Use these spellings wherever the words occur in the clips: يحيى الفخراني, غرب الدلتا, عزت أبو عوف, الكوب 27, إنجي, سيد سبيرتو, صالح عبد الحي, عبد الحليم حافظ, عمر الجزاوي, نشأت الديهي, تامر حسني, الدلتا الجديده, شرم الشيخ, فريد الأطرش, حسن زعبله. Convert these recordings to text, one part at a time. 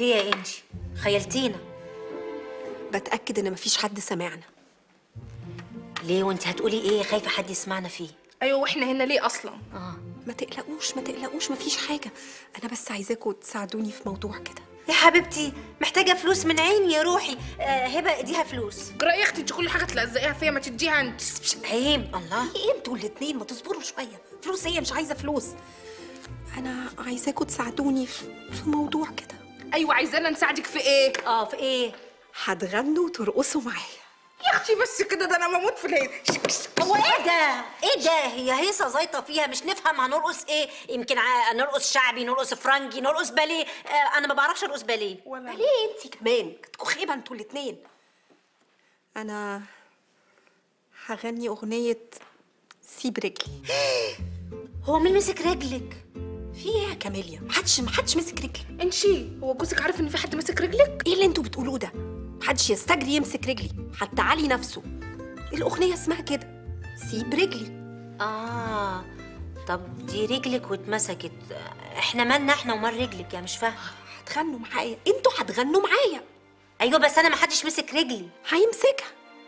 هي يا إنجي خيلتينا. بتأكد إن مفيش حد سمعنا. ليه وانت هتقولي إيه؟ خايفة حد يسمعنا فيه. أيوه وإحنا هنا ليه أصلا؟ ما تقلقوش ما تقلقوش مفيش حاجة، أنا بس عايزاكوا تساعدوني في موضوع كده. يا حبيبتي محتاجة فلوس من عيني يا روحي. هبة اديها فلوس. رأي اختي انت كل حاجة تلزقيها فيا، ما تديها انت. عيب الله. ايه انتوا الاتنين، ما تصبروا شوية. فلوس؟ هي مش عايزة فلوس، أنا عايزاكوا تساعدوني في موضوع كده. أيوة عايزانا نساعدك في إيه؟ في إيه؟ هتغنوا وترقصوا معايا. يا اختي بس كده، ده أنا بموت في الهيصة. هو إيه ده؟ إيه ده؟ هي هيصة زيطة فيها مش نفهم هنرقص إيه؟ يمكن نرقص شعبي، نرقص فرنجي، نرقص باليه. أنا ما بعرفش أرقص باليه. ولا باليه أنتِ كمان؟ كنتوا خيبة أنتوا الاتنين. أنا هغني أغنية سيب رجلي. هو مين مسك رجلك؟ في ايه يا كاميليا؟ محدش مسك رجلي. انشي هو جوزك عارف ان في حد مسك رجلك؟ ايه اللي انتوا بتقولوه ده؟ محدش يستجري يمسك رجلي، حتى علي نفسه. الاغنيه اسمها كده، سيب رجلي. طب دي رجلك واتمسكت، احنا مالنا احنا ومال رجلك؟ يا مش فاهمه. هتغنوا معايا، انتوا هتغنوا معايا. ايوه بس انا محدش مسك رجلي. هيمسكها،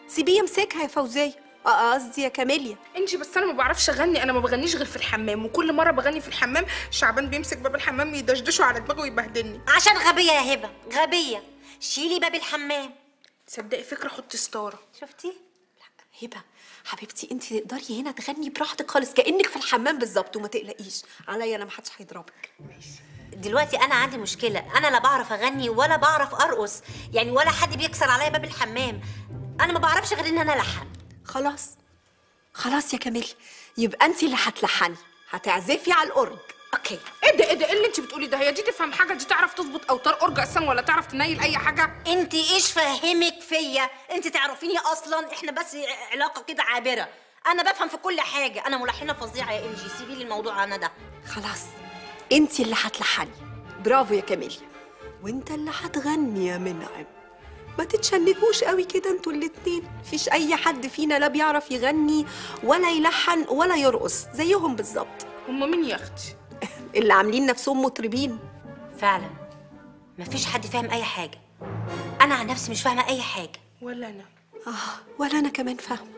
سيبيه يمسكها يا فوزيه. قصدي يا كاميليا. انجي بس انا ما بعرفش اغني، انا ما بغنيش غير في الحمام، وكل مره بغني في الحمام شعبان بيمسك باب الحمام يدشدشه على دماغه ويبهدلني. عشان غبيه يا هبه، غبيه. شيلي باب الحمام. تصدقي فكره، حطي ستاره. شفتي؟ لا هبه حبيبتي انت تقدري هنا تغني براحتك خالص كانك في الحمام بالظبط، وما تقلقيش عليا انا، ما حدش هيضربك. ماشي. دلوقتي انا عندي مشكله، انا لا بعرف اغني ولا بعرف ارقص يعني، ولا حد بيكسر عليا باب الحمام. انا ما بعرفش غير ان انا الحن. خلاص خلاص يا كاميليا، يبقى انت اللي هتلحني، هتعزفي على الأورج. اوكي. ايه ده ايه ده، ايه اللي انت بتقولي ده؟ هي دي تفهم حاجه؟ دي تعرف تظبط اوتار أورج اصلا، ولا تعرف تنيل اي حاجه؟ انت ايش فهمك فيا؟ انت تعرفيني اصلا، احنا بس علاقه كده عابره. انا بفهم في كل حاجه، انا ملحنه فظيعه يا إنجي. سيبي لي الموضوع انا ده. خلاص انت اللي هتلحني. برافو يا كاميليا. وانت اللي هتغني يا منعم. ما تتشنجوش قوي كده انتوا الاتنين، مفيش اي حد فينا لا بيعرف يغني ولا يلحن ولا يرقص زيهم بالظبط. هم مين يا اختي؟ اللي عاملين نفسهم مطربين. فعلا مفيش حد فاهم اي حاجه، انا عن نفسي مش فاهمه اي حاجه. ولا انا ولا انا كمان فاهمه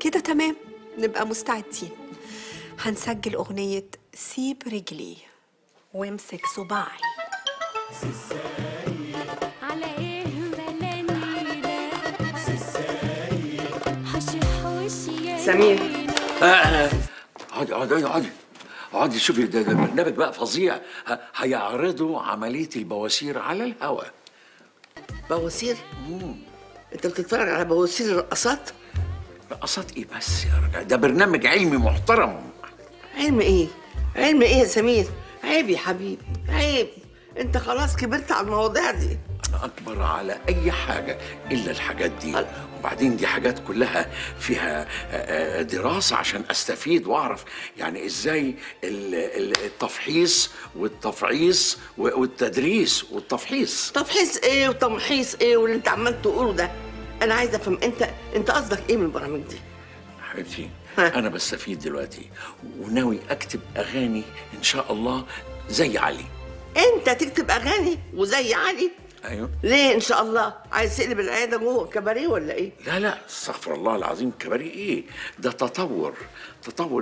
كده. تمام، نبقى مستعدين. هنسجل اغنيه سيب رجلي وامسك صباعي. سمير. اقعدي اقعدي اقعدي اقعدي. شوفي ده برنامج بقى فظيع، هيعرضوا عمليه البواسير على الهوا. بواسير؟ انت بتتفرج على بواسير الرقصات؟ رقصات ايه بس يا راجل، ده برنامج علمي محترم. علم ايه؟ علم ايه يا سمير؟ عيب يا حبيبي عيب، انت خلاص كبرت على المواضيع دي. أكبر على أي حاجة إلا الحاجات دي، وبعدين دي حاجات كلها فيها دراسة عشان أستفيد وأعرف يعني إزاي التفحيص والتفعيص والتدريس والتفحيص. تفحيص إيه وتمحيص إيه واللي أنت عمال تقوله ده؟ أنا عايزة أفهم أنت قصدك إيه من البرامج دي؟ حبيبتي أنا بستفيد دلوقتي، وناوي أكتب أغاني إن شاء الله زي علي. أنت تكتب أغاني وزي علي؟ ايوه. ليه ان شاء الله؟ عايز تقلب العياده جوه كباريه ولا ايه؟ لا استغفر الله العظيم، كباريه ايه؟ ده تطور.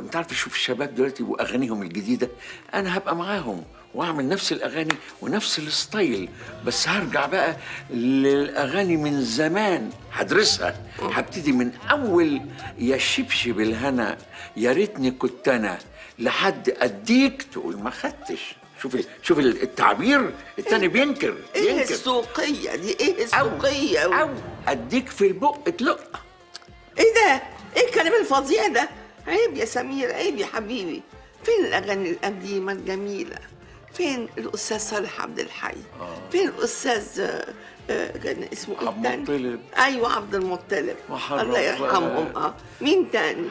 انت عارف شوف الشباب دلوقتي واغانيهم الجديده، انا هبقى معاهم واعمل نفس الاغاني ونفس الستايل، بس هرجع بقى للاغاني من زمان، هدرسها، هبتدي من اول يا شبشب الهنا يا ريتني كنت انا لحد اديك تقول ما خدتش. شوف التعبير التاني بينكر. ايه السوقية دي؟ ايه السوقية؟ أو اديك في البق تلق. ايه ده؟ ايه الكلام الفظيع ده؟ عيب يا سمير عيب يا حبيبي. فين الاغاني القديمة الجميلة؟ فين الأستاذ صالح عبد الحي؟ فين الأستاذ كان اسمه ايه التاني؟ عبد المطلب. ايوه عبد المطلب الله يرحمهم. مين تاني؟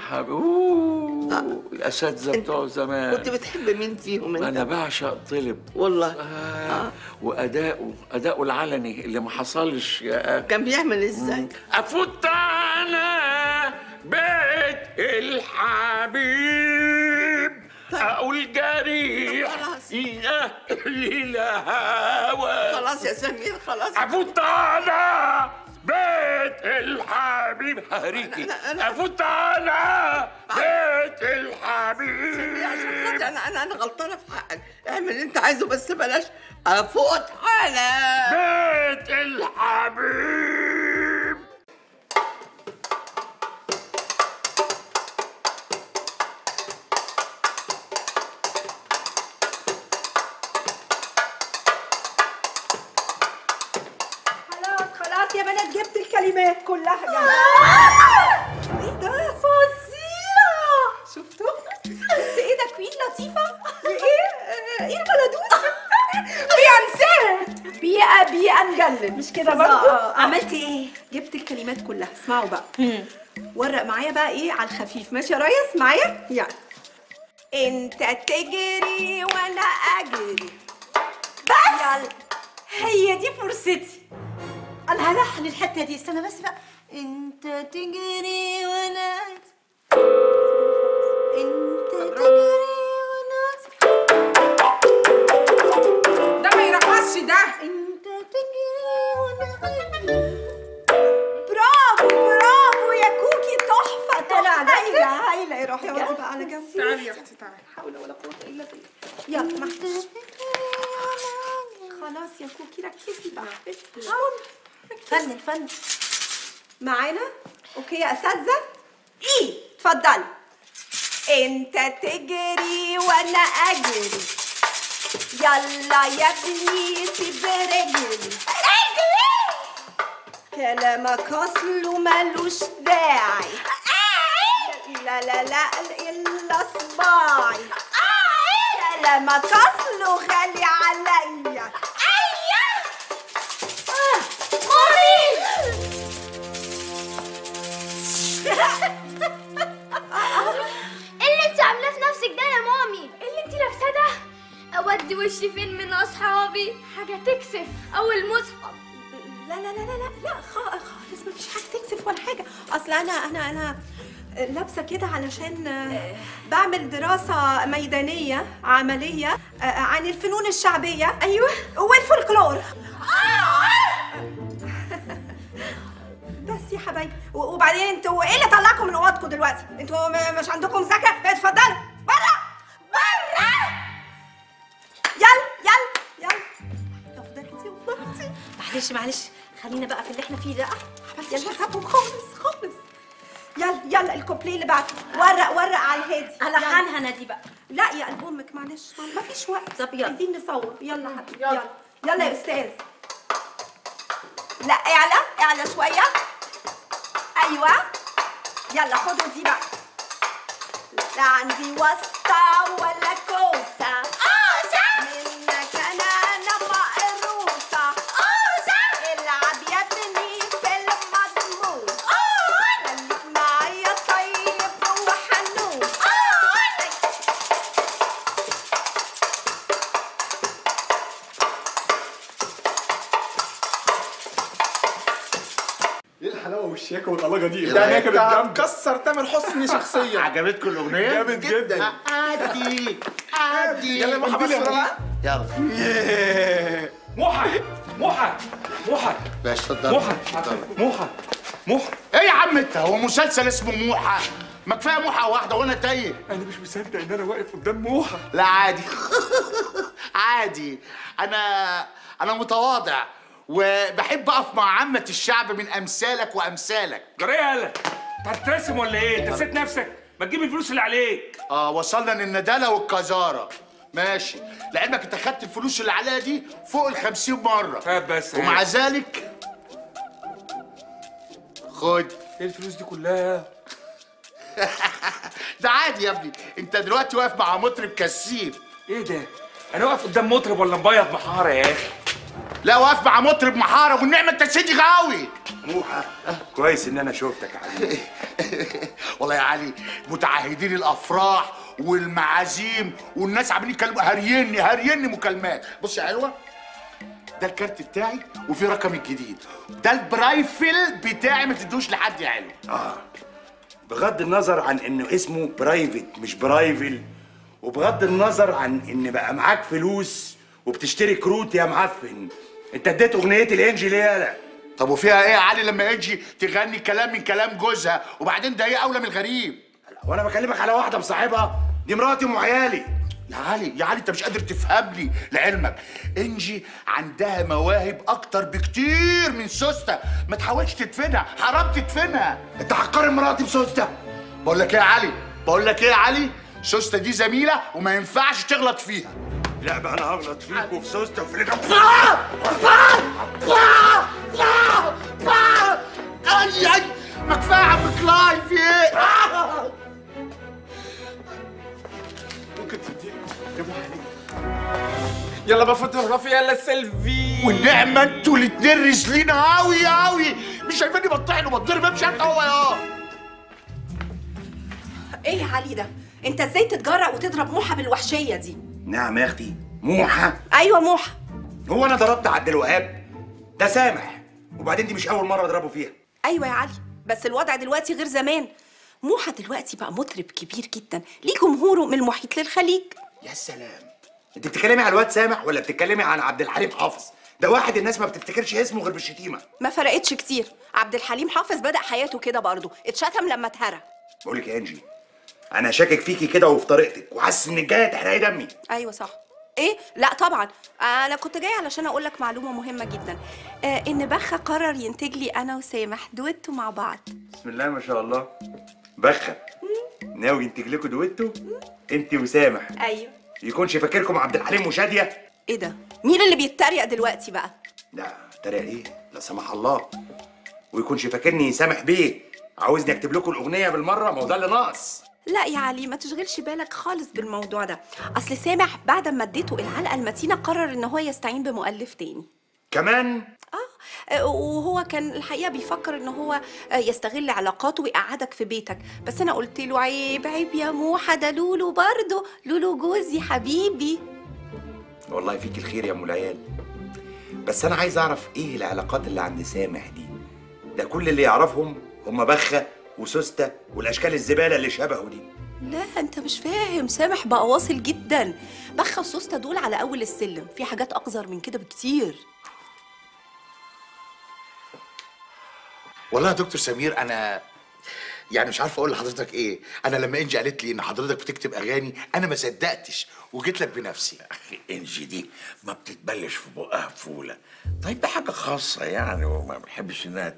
الاساتذه بتوع زمان. كنت بتحب مين فيهم انت؟ انا بعشق طلب والله. واداؤه العلني اللي ما حصلش. كان بيعمل ازاي؟ افوت انا بيت الحبيب. طيب. أو الجريح يأهل الهوى. خلاص يا سمير خلاص. أفوت على بيت الحبيب هريكي. أفوت على بيت الحبيب. عشان أنا غلطانة في حقك، اعمل اللي أنت عايزه بس بلاش أفوت على بيت الحبيب. جبت الكلمات كلها جنب. ايه ده فظيع، شفتوا بس ايه ده؟ كوين لطيفه. ايه البلدوس بيانسات بيئه نجلد، مش كده برضه؟ عملت ايه؟ جبت الكلمات كلها. اسمعوا بقى، ورق معايا بقى ايه على الخفيف، ماشي يا ريس؟ معايا يعني انت تجري وانا اجري بس يلا. هي دي فرصتي، انا هلحن الحته دي. استنى بس بقى، انت تجري وانا انت تجري وانا ده ما يرقصش ده. انت تجري وانا برافو برافو يا كوكي، تحفه طالعه. هايله هايله. ايه روحي اقعدي بقى على جنب. تعالي يا اختي تعالي، لا حول ولا قوه الا بالله. يلا محتاج. خلاص يا كوكي ركزي بقى، فن فن معانا. اوكي يا اساتذه، ايه اتفضلي. انت تجري وانا اجري يلا يا ابني سيب رجلي. كلامك اصله ملوش داعي، لا لا لا الا صباعي. كلامك اصله غالي عليا. ايه اللي انت عاملاه في نفسك ده يا مامي؟ ايه اللي انت لابساه ده؟ اودي وشي فين من اصحابي؟ حاجه تكسف او المصحف. لا لا لا لا لا خالص، مفيش حاجه تكسف ولا حاجه. اصل انا لابسه كده علشان بعمل دراسه ميدانيه عمليه عن الفنون الشعبيه. ايوه والفولكلور. بس يا حبايبي. وبعدين انتوا ايه اللي طلعكم من اوضتكم دلوقتي؟ انتوا مش عندكم مذاكره؟ اتفضلوا بره بره. يلا يلا يلا. افضلتي افضلتي. معلش خلينا بقى في اللي احنا فيه ده. عملتي شغلكم خالص خالص. يلا يلا الكوبليه اللي بعده. ورق على الهادي. هلحنها نادي بقى. لا يا قلب امك معلش مفيش وقت. طب يلا عايزين نصور. يلا حبيبي يلا يلا يا استاذ. لا اعلى اعلى شويه. ايوه يلا خدوا دي بقى. لا عندي واسطه ولا كوسه. منك انا مقروصه. العب يا ابني في المضمون. خليك معايا طيب وحنون. ايه الحلاوه والشياكه والقلاجه دي؟ لا هي كانت مكسر تامر حسني شخصيا. عجبتكم الاغنيه؟ جامد جدا. عادي عادي. يلا يا محمد بقى. يلا محى محى محى باشا. اتفضل محى محى. ايه يا عم انت؟ هو مسلسل اسمه موحى؟ ما كفايه موحى واحده وانا تايه. انا مش مصدق ان انا واقف قدام موحى. لا عادي عادي. انا متواضع وبحب اقف مع عامة الشعب من امثالك وامثالك. جري يالا. انت هترسم ولا ايه؟ انت نسيت نفسك؟ ما تجيب الفلوس اللي عليك. وصلنا للندالة والقذارة. ماشي، لعلمك انت خدت الفلوس اللي عليا دي فوق ال 50 مرة. طب بس ومع ذلك خد. ايه الفلوس دي كلها؟ ده عادي يا ابني، انت دلوقتي واقف مع مطرب كسير. ايه ده؟ انا واقف قدام مطرب ولا مبيض محارة يا اخي؟ لا واقف مع مطرب محارة والنعمة انت سيدي غاوي. موحى كويس ان انا شوفتك يا علي. والله يا علي متعهدين الافراح والمعازيم والناس عاملين يتكلموا هريني مكالمات. بص يا حلوة، ده الكارت بتاعي وفيه رقمي الجديد، ده البرايفل بتاعي ما تدوش لحد يا حلوة. بغض النظر عن انه اسمه برايفت مش برايفل، وبغض النظر عن ان بقى معاك فلوس وبتشتري كروت يا معفن، انت اديت اغنيتي لانجي ليه يالا؟ طب وفيها ايه يا علي لما انجي تغني كلام من كلام جوزها؟ وبعدين ده ايه اولى من الغريب؟ وانا بكلمك على واحده مصاحبها دي مراتي ام عيالي. يا علي يا علي انت مش قادر تفهمني. لعلمك انجي عندها مواهب اكتر بكتير من سوسته، ما تحاولش تدفنها، حرام تدفنها. انت هتقارن مراتي بسوسته؟ بقول لك ايه يا علي، بقول لك ايه يا علي، سوسته دي زميله وما ينفعش تغلط فيها. لا بقى انا هغلط فيك وفي سوسته وفي رجلك. اي ما كفايه يا عم كلاي في ايه؟ ممكن تديني يلا بقى فوتوغرافي يلا سيلفي. والنعمه انتوا الاتنين رزلين قوي قوي، مش شايفيني بطحن وبتضرب امشي انت هو يا ايه يا علي ده؟ انت ازاي تتجرأ وتضرب موحه بالوحشيه دي؟ نعم يا اختي موحه. ايوه موحه. هو انا ضربت عبد الوهاب ده سامح، وبعدين دي مش اول مره اضربه فيها. ايوه يا علي بس الوضع دلوقتي غير زمان، موحه دلوقتي بقى مطرب كبير جدا ليه جمهوره من المحيط للخليج. يا سلام، انت بتتكلمي على الواد سامح ولا بتتكلمي عن عبد الحليم حافظ؟ ده واحد الناس ما بتفتكرش اسمه غير بالشتيمه. ما فرقتش كتير، عبد الحليم حافظ بدأ حياته كده برضه، اتشتم لما اتهرى. بقول لك يا انجي انا شاكك فيكي كده وفي طريقتك، وحاسس انك جايه تحرقي دمي. ايوه صح. ايه؟ لا طبعا انا كنت جايه علشان اقول لك معلومه مهمه جدا، ان بخه قرر ينتج لي انا وسامح دويتو مع بعض. بسم الله ما شاء الله. بخه ناوي ينتج لكم دويتو انت وسامح؟ ايوه. يكونش فاكركم عبد الحليم وشاديه؟ ايه ده؟ مين اللي بيتريق دلوقتي بقى؟ لا اتريق ايه؟ لا سمح الله. ويكونش فاكرني سامح بيه عاوزني اكتب لكم الاغنيه بالمره؟ ما هو ده اللي ناقص. لا يا علي ما تشغلش بالك خالص بالموضوع ده، اصل سامح بعد ما اديته العلقه المتينه قرر ان هو يستعين بمؤلف تاني كمان. وهو كان الحقيقه بيفكر ان هو يستغل علاقاته ويقعدك في بيتك، بس انا قلت له عيب عيب يا موحه، ده لولو برضه، لولو جوزي حبيبي. والله فيك الخير يا ام العيال، بس انا عايز اعرف ايه العلاقات اللي عند سامح دي؟ ده كل اللي يعرفهم هم بخه وسوسته والاشكال الزباله اللي شبهه دي. لا انت مش فاهم، سامح بقى واصل جدا، بخه وسوسته دول على اول السلم، في حاجات اقذر من كده بكتير. والله يا دكتور سمير انا يعني مش عارف اقول لحضرتك ايه، انا لما انجي قالت لي ان حضرتك بتكتب اغاني انا ما صدقتش وجيت لك بنفسي. اخي انجي دي ما بتتبلش في بقها فوله، طيب ده حاجه خاصه يعني وما بحبش انها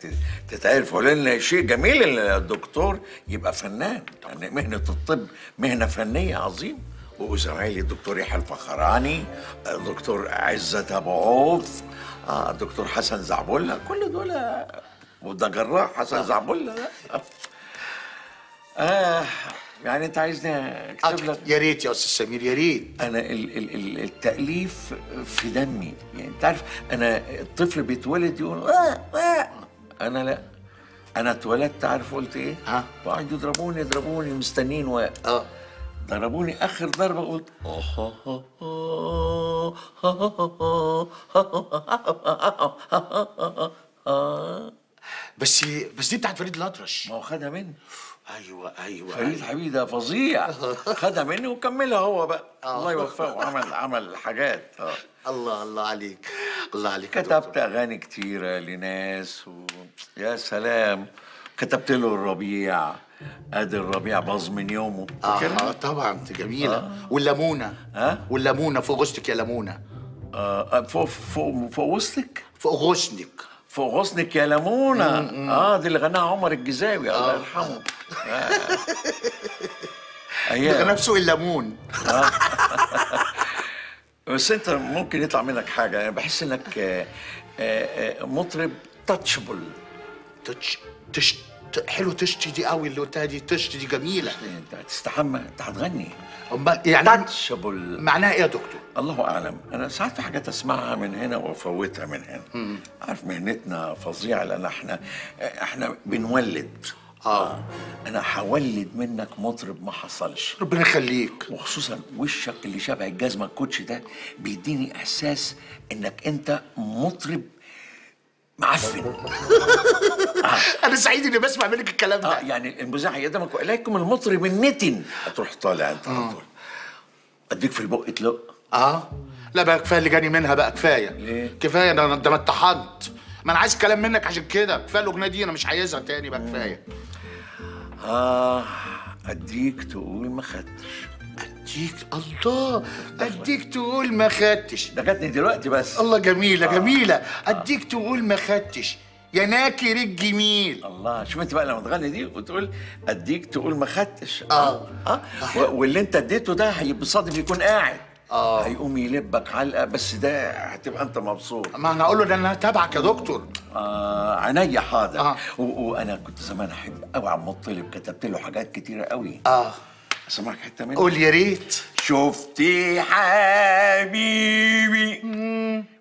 تتعرف، ولان شيء جميل ان الدكتور يبقى فنان، يعني مهنه الطب مهنه فنيه عظيمه. وزمايلي الدكتور يحيى الفخراني، الدكتور عزت ابو عوف، الدكتور حسن زعبله، كل دول وده جراح حسن زعبله. يعني انت عايزني اكتب لك؟ يا ريت يا استاذ سمير يا ريت. انا التأليف في دمي، يعني انت عارف انا الطفل بيتولد يقول انا لا، انا اتولدت عارف قلت ايه؟ وقعدوا يضربوني يضربوني مستنين واقف. ضربوني اخر ضربه قلت بس دي بتاعت فريد الأطرش. ما هو خدها مني. ايوه فريد حبيبي ده فظيع، خدها مني وكملها هو بقى. الله يوفقه وعمل حاجات. الله عليك الله عليك. كتبت اغاني كتيره لناس يا سلام، كتبت له الربيع، ادي الربيع باظ من يومه. طبعا دي جميله. والليمونه والليمونه فوق غصنك يا ليمونه. فوق وسطك فوق غصنك فوق غصنك يا ليمونه. دي اللي غناها عمر الجزاوي الله يرحمه. ده غناها بسوق الليمون. بس انت ممكن يطلع منك حاجه، انا بحس انك مطرب تاتشبل. حلو تشتي دي قوي اللي قلتها دي، تشتي دي جميله. انت هتستحمى انت هتغني. امال يعني تاتشبل معناها ايه يا دكتور؟ الله اعلم، انا ساعات في حاجات اسمعها من هنا وافوتها من هنا. عارف مهنتنا فظيعه لان احنا بنولد. انا هولد منك مطرب ما حصلش. ربنا يخليك. وخصوصا وشك اللي شبه الجزمه الكوتشي ده بيديني احساس انك انت مطرب معفن. أنا سعيد إني بسمع منك الكلام ده. يعني المذيع هيقدمك وإليكم المطرب النتن. هتروح طالع أنت على طول. اديك في البق تلق. لا بقى كفايه اللي جاني منها بقى، كفايه. ليه؟ كفايه، ده انا اتحضت. ما انا عايز كلام منك عشان كده. كفايه الاغنيه دي، انا مش عايزها تاني بقى، كفايه. اديك تقول ما خدتش. اديك الله، اديك تقول ما خدتش. ده جاتني دلوقتي بس. الله جميله جميله. اديك تقول ما خدتش يا ناكر الجميل. الله، شوف انت بقى لما تغني دي وتقول اديك تقول ما خدتش. واللي انت اديته ده هيبقى صادم يكون قاعد. هيقوم يلبك علقه، بس ده هتبقى انت مبسوط. ما انا اقول له ده انا تابعك يا دكتور. عينيا حاضر. وانا كنت زمان احب قوي عم مطلب، كتبت له حاجات كتيره قوي. اسمعك حته منها؟ قول يا ريت. شفتي حبيبي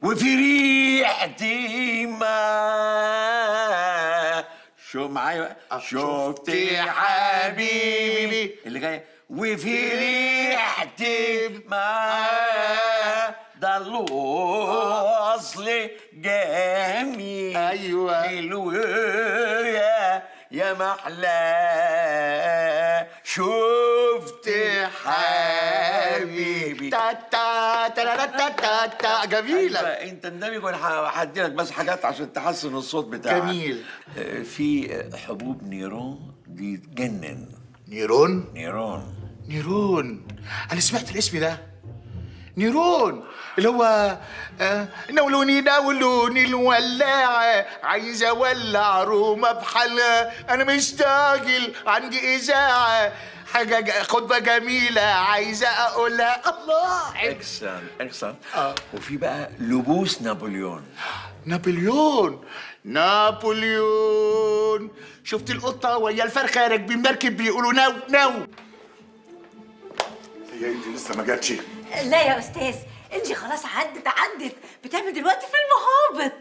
وفي ريحتي ما شو معايا. شفتي حبيبي اللي جايه وفي ريحتي ما ضلوا اصلي جميل. ايوه حلوة يا محلى شفت حبيبي. تا تا تا تا تا تا جميلة. أيوة انت اندمج وانا هعدي لك بس حاجات عشان تحسن الصوت بتاعك. جميل. في حبوب نيرون دي تجنن. نيرون؟ نيرون نيرون، أنا سمعت الاسم ده. نيرون اللي هو نولوني نولوني الولاعة، عايز أولع رومة بحالها، أنا مشتاجل عندي إذاعة، حاجة خطبة جميلة عايزة أقولها. الله إكسن إكسن. وفي بقى لبوس نابليون. نابليون نابليون، شفت القطة ويا الفرخة راكبين مركب بيقولوا نو نو. هي إنجي لسه ما جاتش؟ لا يا أستاذ، إنجي خلاص عدت، بتعمل دلوقتي فيلم هابط.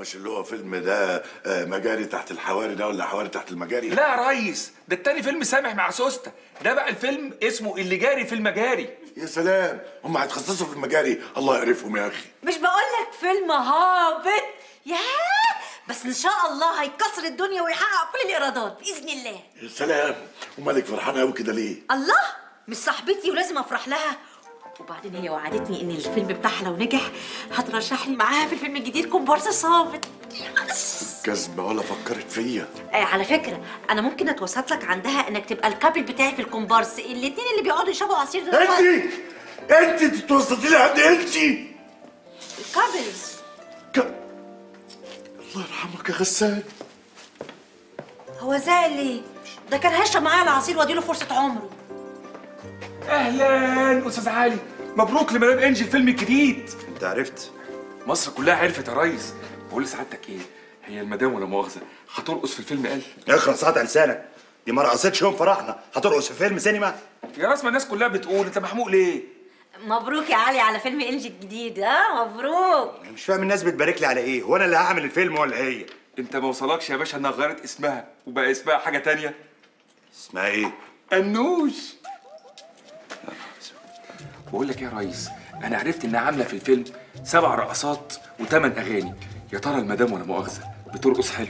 مش اللي هو فيلم ده مجاري تحت الحواري ده، ولا حواري تحت المجاري؟ لا يا ريس، ده التاني فيلم سامح مع سوسته، ده بقى الفيلم اسمه اللي جاري في المجاري. يا سلام، هم هيتخصصوا في المجاري، الله يقرفهم يا أخي. مش بقول لك فيلم هابط؟ ياه، بس ان شاء الله هيكسر الدنيا ويحقق كل الايرادات باذن الله. يا سلام، ومالك فرحانه قوي كده ليه؟ الله، مش صاحبتي ولازم افرح لها. وبعدين هي وعدتني ان الفيلم بتاعها لو نجح هترشح لي معاها في الفيلم الجديد كومبارس صابت. كذبه، ولا فكرت فيا. على فكره انا ممكن اتوسط لك عندها انك تبقى الكابل بتاعي في الكومبارس، الاثنين اللي بيقعدوا يشربوا عصير دلوقتي. انت تتوسطي لي عند انتي الكابلز. الله يرحمك يا غسان. هو زعل ليه؟ ده كان هيشرب معايا العصير واديله فرصة عمره. أهلاً أستاذ علي، مبروك لمدام إنجي الفيلم الجديد. أنت عرفت؟ مصر كلها عرفت يا ريس. بقول لسعادتك إيه؟ هي المدام ولا مؤاخذة هترقص في الفيلم؟ قال اخلص قاطع لسانك، دي ما رقصتش يوم فرحنا، هترقص في فيلم سينما؟ يا راس ما الناس كلها بتقول، أنت محموق ليه؟ مبروك يا علي على فيلم إنجي الجديد. مبروك. انا مش فاهم الناس بتبارك لي على ايه، هو انا اللي هعمل الفيلم ولا هي؟ انت ما وصلكش يا باشا انها غيرت اسمها وبقى اسمها حاجه تانية. اسمها ايه؟ انوش. بقول لك ايه يا ريس، انا عرفت انها عامله في الفيلم 7 رقصات و8 اغاني. يا ترى المدام ولا مؤاخذه بترقص حلو؟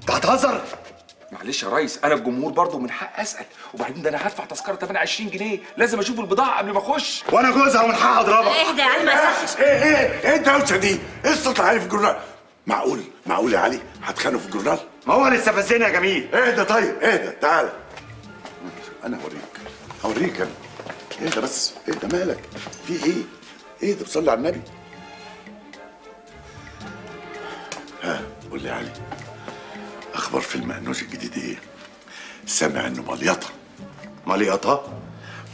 انت هتهزر؟ معلش يا ريس، انا الجمهور برضه من حق اسال، وبعدين ده انا هدفع تذكره تمنها 20 جنيه، لازم اشوف البضاعه قبل ما اخش. وانا جوزها ومن حق اضربها. اهدى يا علي ما يصحش. ايه الدوشه دي؟ ايه الصوت اللي عليه في الجورنال؟ معقول يا علي هتخانقوا في الجورنال؟ ما هو لسه فزين يا جميل. اهدى طيب، اهدى، تعالى انا هوريك انا. اهدى بس، اهدى، مالك؟ في ايه؟ اهدى بصلي على النبي. قول لي يا علي، أخبار فيلم أنوش الجديد إيه؟ سامع إنه مليطة. مليطة؟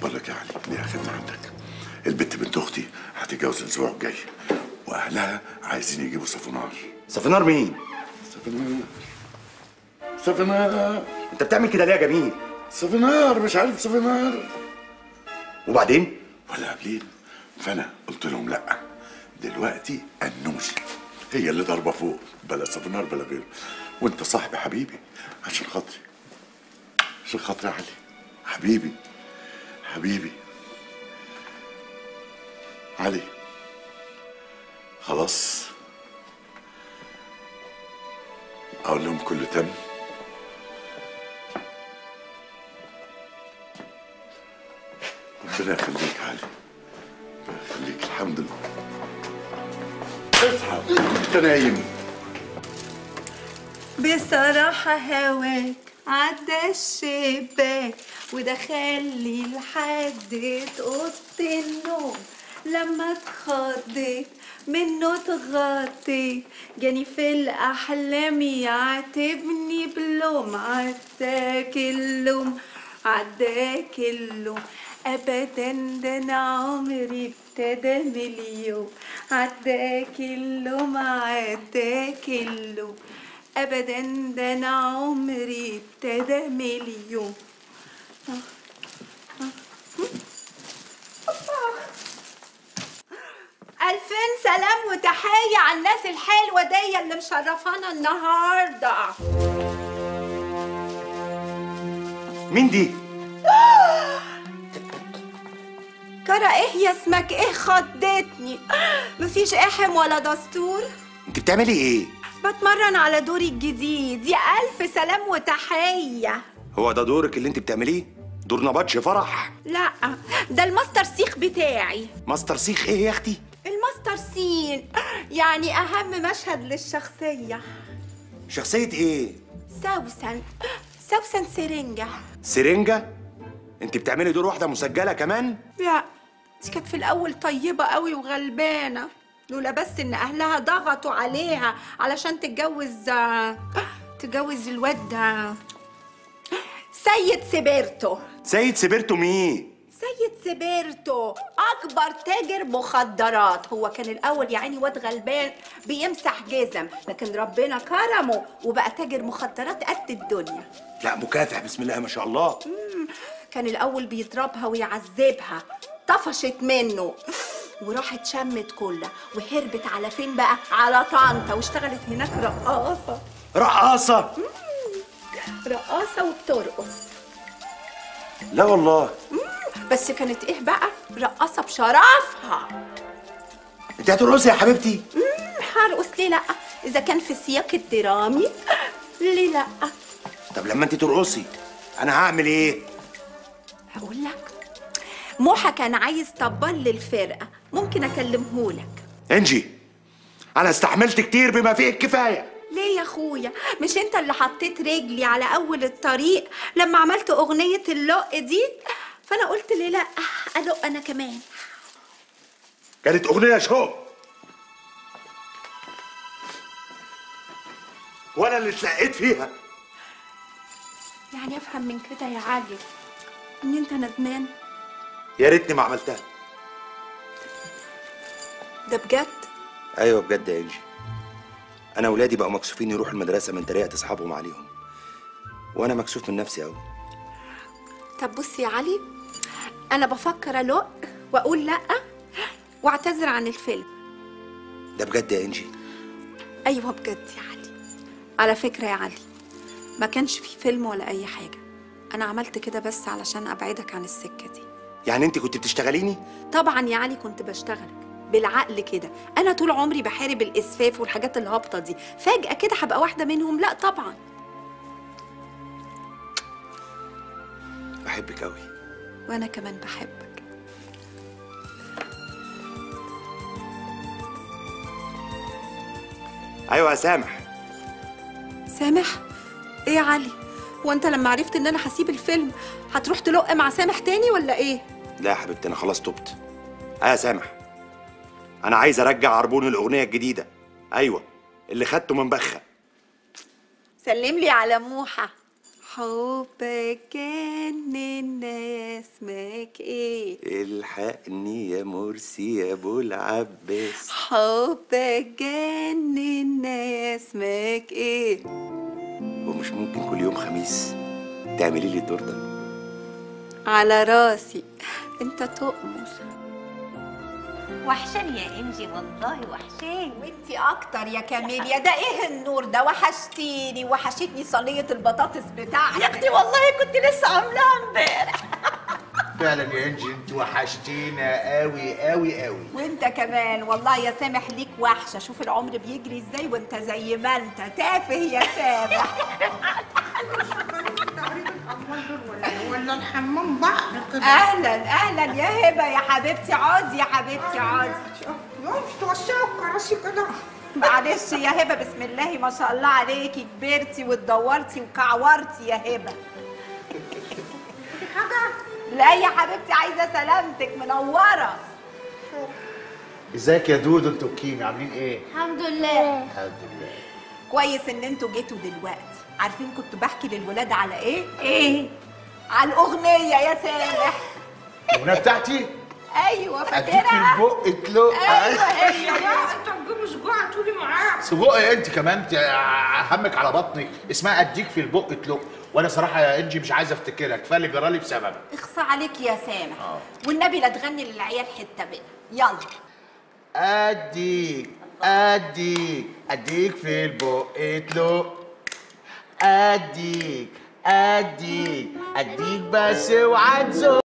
بقول لك يا علي، ليها خدمة عندك. البت أختي هتتجوز الأسبوع الجاي، وأهلها عايزين يجيبوا صفنار. صفنار مين؟ صفنار. أنت بتعمل كده ليه يا جميل؟ صفنار، مش عارف صفنار. وبعدين؟ ولا قبلين، فأنا قلت لهم لأ، دلوقتي أنوش هي اللي ضربة فوق، بلا صفنار بلا غيره. وانت صاحبي حبيبي، عشان خاطري، عشان خاطري يا علي، حبيبي حبيبي علي. خلاص اقول لهم كله تم. ربنا يخليك يا علي. خليك. الحمد لله. اصحى انت نايم. بصراحة هواك عدى الشباك ودخلي لحد اوضة النوم، لما اتخضيت منه اتغطيت، جاني في الاحلام يعاتبني بلوم. عداك اللوم عداك اللوم ابدا، ده انا عمري ابتدى من اليوم. عداك اللوم عداك اللوم ابدا، ده انا عمري ابتدى من اليوم. الفين سلام وتحيه على الناس الحلوه دي اللي مشرفانا النهارده. مين دي؟ كرة ايه يا اسمك ايه؟ خضتني. مفيش احم ولا دستور. انت بتعملي ايه؟ بتمرن على دوري الجديد. دي الف سلام وتحيه. هو ده دورك اللي انت بتعمليه؟ دور نبطش فرح؟ لا، ده الماستر سيخ بتاعي. ماستر سيخ ايه يا اختي؟ الماستر سين، يعني اهم مشهد للشخصيه. شخصيه ايه؟ سوسن. سوسن سرنجه. سرنجه؟ انت بتعملي دور واحده مسجله كمان؟ لا، دي كانت في الاول طيبه قوي وغلبانه، لولا بس ان اهلها ضغطوا عليها علشان تتجوز الواد ده سيد سبيرتو. سيد سبيرتو مين؟ سيد سبيرتو أكبر تاجر مخدرات. هو كان الأول يا عيني واد غلبان بيمسح جزم، لكن ربنا كرمه وبقى تاجر مخدرات قد الدنيا. لا مكافح بسم الله ما شاء الله. كان الأول بيضربها ويعذبها، طفشت منه وراحت شمت كلها وهربت. على فين بقى؟ على طنطا، واشتغلت هناك رقاصة. رقاصة؟ رقاصة وبترقص. لا والله. بس كانت ايه بقى؟ رقاصة بشرافها. انت هترقصي يا حبيبتي؟ هرقص ليه لا؟ إذا كان في السياق الدرامي ليه لا؟ طب لما انت ترقصي أنا هعمل ايه؟ هقول لك. موحة كان عايز طبال للفرقة، ممكن أكلمهولك. إنجي، أنا استحملت كتير بما فيه الكفاية. ليه يا اخويا؟ مش انت اللي حطيت رجلي على اول الطريق لما عملت اغنيه اللق دي؟ فانا قلت ليه لا؟ ألق انا كمان. كانت اغنيه شوق وانا اللي اتلقيت فيها. يعني افهم من كده يا علي ان انت ندمان؟ يا ريتني ما عملتها. ده بجد؟ ايوه بجد يا انجي. أنا ولادي بقوا مكسوفين يروحوا المدرسة من تريقة أصحابهم عليهم، وأنا مكسوف من نفسي أوي. طب بص يا علي، أنا بفكر ألق وأقول لأ وأعتذر عن الفيلم. ده بجد يا إنجي؟ أيوه بجد يا علي. على فكرة يا علي، ما كانش في فيلم ولا أي حاجة، أنا عملت كده بس علشان أبعدك عن السكة دي. يعني أنت كنت بتشتغليني؟ طبعًا يا علي كنت بشتغلك بالعقل كده. انا طول عمري بحارب الاسفاف والحاجات الهابطه دي، فجاه كده هبقى واحده منهم؟ لا طبعا. بحبك قوي. وانا كمان بحبك. ايوه سامح. سامح ايه يا علي؟ هو انت لما عرفت ان انا هسيب الفيلم هتروح تلق مع سامح تاني ولا ايه؟ لا يا حبيبتي، انا خلاص تبت. سامح، أنا عايز أرجع عربون الأغنية الجديدة، أيوة اللي خدته من بخة. سلم لي على موحة. حبك كان الناس اسمك إيه؟ الحقني يا مرسي يا أبو العباس. حبك كان الناس اسمك إيه؟ ومش ممكن كل يوم خميس تعملي لي الدور ده؟ على راسي، أنت تؤمر. وحشاني يا إنجي والله، وحشاني. وانتي أكتر يا كاميليا. ده إيه النور ده؟ وحشتيني، وحشتني صينية البطاطس بتاعتك يا أختي. والله كنت لسه عاملاها امبارح. فعلا يا إنجي انت وحشتينا قوي قوي قوي. وانت كمان والله يا سامح، ليك وحشة. شوف العمر بيجري ازاي وانت زي ما انت تافه يا سامح. ده الحمام بحر كده. اهلا اهلا يا هبه يا حبيبتي، عادي يا حبيبتي عادي. توسعوا الكراسي كده. معلش يا هبه، بسم الله ما شاء الله عليكي، كبرتي واتدورتي وكعورتي يا هبه. حاجه؟ لا يا حبيبتي، عايزه سلامتك، منوره. ازيك يا دودو انتوا الكيمي، عاملين ايه؟ الحمد لله الحمد لله. كويس ان انتوا جيتوا دلوقتي. عارفين كنت بحكي للولاد على ايه؟ ايه؟ على الاغنيه يا سامح. الاغنيه بتاعتي؟ ايوه فاكرها؟ في بق اتلق. ايوه ايوه انت هتجيبي سجوعه تقولي معاك سجوعه انت كمان همك على بطني، اسمها اديك في البق اتلق. وانا صراحه يا انجي مش عايزه افتكرها، كفايه اللي جرالي بسببك. اخصى عليك يا سامح. والنبي لا تغني للعيال حته بقى، يلا. أديك أديك أديك في البق اتلق، أديك أديك أديك بس وعتزق.